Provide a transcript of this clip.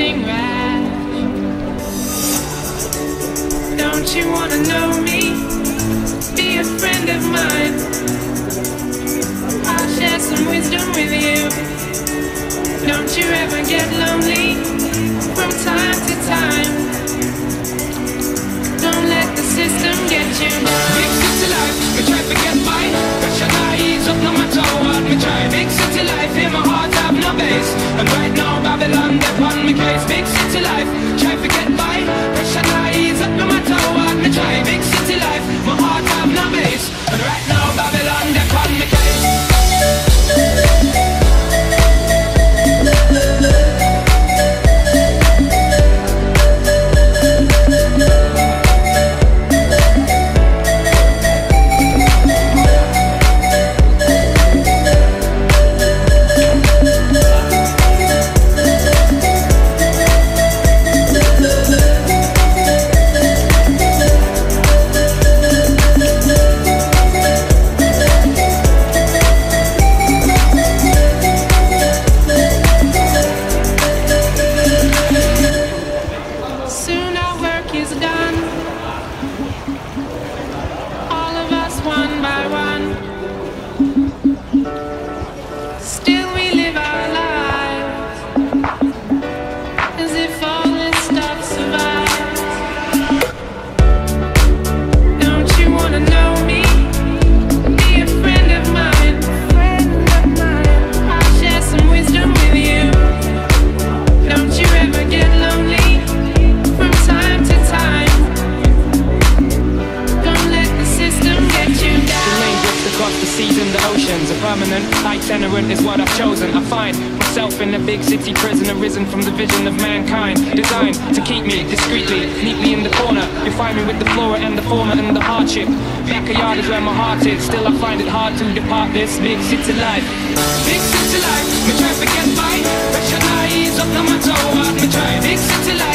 blazing rash. Don't you wanna know me? Be a friend of mine. I'll share some wisdom with you. Don't you ever get lonely from time to time? Don't let the system get you. Big city life, we try to get by. Got your eyes up no matter what we try. Big city life, in my heart I have no base. And right now Babylon, they're on my case. Big city life, try to get by. Got your eyes up no matter what we try. Big city life, my heart I have no base. And right now Babylon, they're on my case. Is what I've chosen. I find myself in a big city prison, arisen from the vision of mankind, designed to keep me discreetly, neatly in the corner. You find me with the flora and the fauna and the hardship. Backyard is where my heart is. Still I find it hard to depart this big city life. Big city life, we try to get by. Pressure eyes up no matter what we try. Big city life.